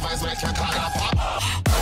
Weiß, welcher Kader war.